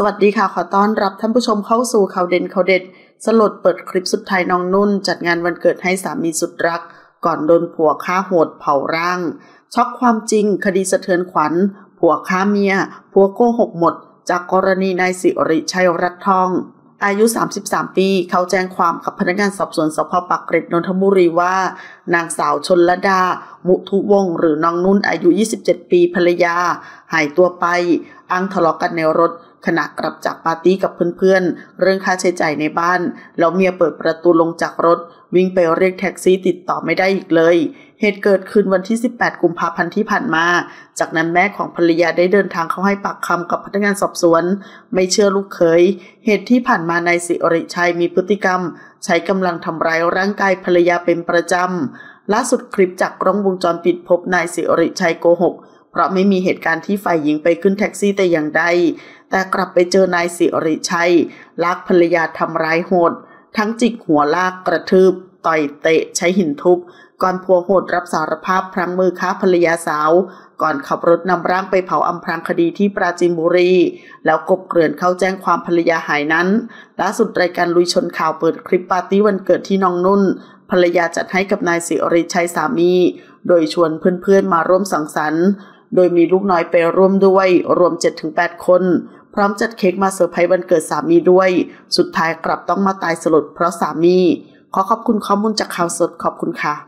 สวัสดีค่ะขอต้อนรับท่านผู้ชมเข้าสู่ข่าวเด่นข่าวเด็ดสลดเปิดคลิปสุดท้ายน้องนุ่นจัดงานวันเกิดให้สามีสุดรักก่อนโดนผัวฆ่าโหดเผาร่างช็อกความจริงคดีสะเทือนขวัญผัวฆ่าเมียผัวโกหกหมดจากกรณีนายสิริชัยรัตน์ทองอายุ33ปีเขาแจ้งความกับพนักงานสอบสวนสพปากเกร็ดนนทบุรีว่านางสาวชลดามุทุวงศ์หรือน้องนุ่นอายุ27ปีภรรยาหายตัวไปอ้างทะเลาะกันในรถขณะกลับจากปาร์ตี้กับเพื่อนๆเรื่องค่าใช้จ่ายในบ้านแล้วเมียเปิดประตูลงจากรถวิ่งไปเรียกแท็กซี่ติดต่อไม่ได้อีกเลยเหตุเกิดขึ้นวันที่18กุมภาพันธ์ที่ผ่านมาจากนั้นแม่ของภรรยาได้เดินทางเข้าให้ปากคำกับพนักงานสอบสวนไม่เชื่อลูกเขยเหตุที่ผ่านมานายสิริชัยมีพฤติกรรมใช้กำลังทำร้ายร่างกายภรรยาเป็นประจำล่าสุดคลิปจากกล้องวงจรปิดพบนายสิริชัยโกหกเพราะไม่มีเหตุการณ์ที่ฝ่ายหญิงไปขึ้นแท็กซี่แต่อย่างใดแต่กลับไปเจอนายสิริชัยลากภรรยาทำร้ายโหดทั้งจิกหัวลากกระทืบต่อยเตะใช้หินทุบก่อนผัวโหดรับสารภาพพลั้งมือฆ่าภรรยาสาวก่อนขับรถนำร่างไปเผาอำพรางคดีที่ปราจีนบุรีแล้วกบเกลื่อนเข้าแจ้งความภรรยาหายนั้นล่าสุดรายการลุยชนข่าวเปิดคลิปปาร์ตี้วันเกิดที่น้องนุ่นภรรยาจัดให้กับนายสิริชัยสามีโดยชวนเพื่อนๆมาร่วมสังสรรค์โดยมีลูกน้อยไปร่วมด้วยรวม 7-8 คนพร้อมจัดเค้กมาเซอร์ไพรส์วันเกิดสามีด้วยสุดท้ายกลับต้องมาตายสลดเพราะสามีขอขอบคุณข้อมูลจากข่าวสดขอบคุณค่ะ